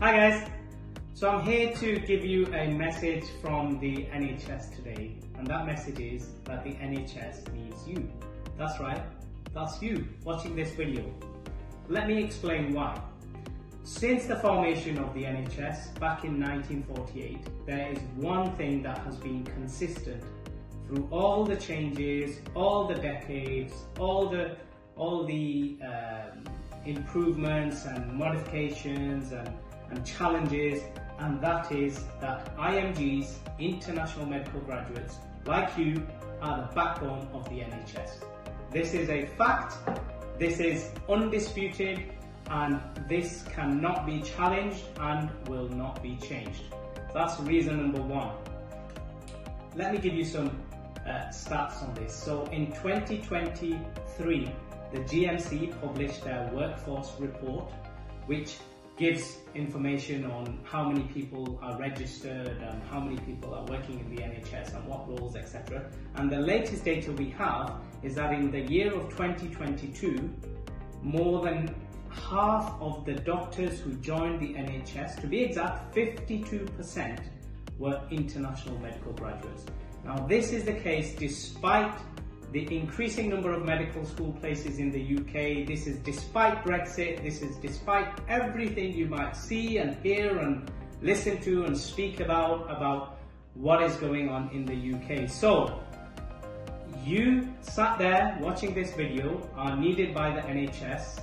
Hi guys, so I'm here to give you a message from the NHS today, and that message is that the NHS needs you. That's right, that's you watching this video. Let me explain why. Since the formation of the NHS back in 1948, there is one thing that has been consistent through all the changes, all the decades, all the improvements and modifications and challenges, and that is that IMGs, international medical graduates like you, are the backbone of the NHS. This is a fact, this is undisputed, and this cannot be challenged and will not be changed. That's reason number one. Let me give you some stats on this. So in 2023, the GMC published their workforce report, which gives information on how many people are registered and how many people are working in the NHS and what roles, etc. And the latest data we have is that in the year of 2022, more than half of the doctors who joined the NHS, to be exact 52%, were international medical graduates. Now this is the case despite the increasing number of medical school places in the UK. This is despite Brexit, this is despite everything you might see and hear and listen to and speak about what is going on in the UK. So, you sat there watching this video are needed by the NHS.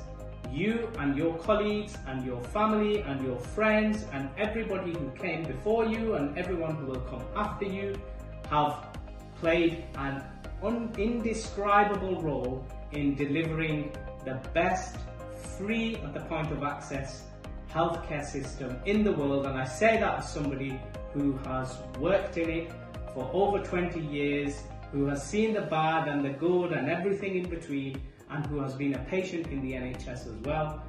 You and your colleagues and your family and your friends and everybody who came before you and everyone who will come after you have played an indescribable role in delivering the best, free at the point of access, healthcare system in the world. And I say that as somebody who has worked in it for over 20 years, who has seen the bad and the good and everything in between, and who has been a patient in the NHS as well.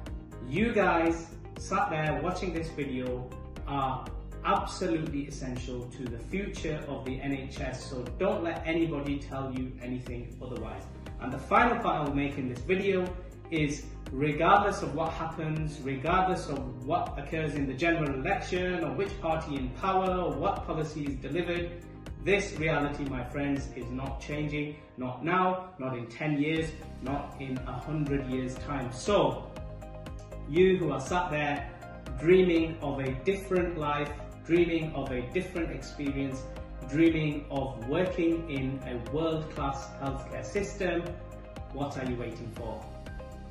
You guys sat there watching this video are absolutely essential to the future of the NHS, so don't let anybody tell you anything otherwise. And the final part I will make in this video is, regardless of what happens, regardless of what occurs in the general election or which party in power or what policy is delivered, this reality, my friends, is not changing. Not now, not in 10 years, not in 100 years time. So you who are sat there dreaming of a different life, dreaming of a different experience, dreaming of working in a world-class healthcare system, what are you waiting for?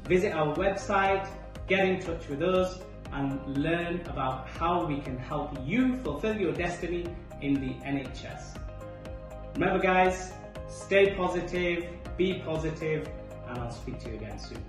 Visit our website, get in touch with us, and learn about how we can help you fulfill your destiny in the NHS. Remember guys, stay positive, be positive, and I'll speak to you again soon.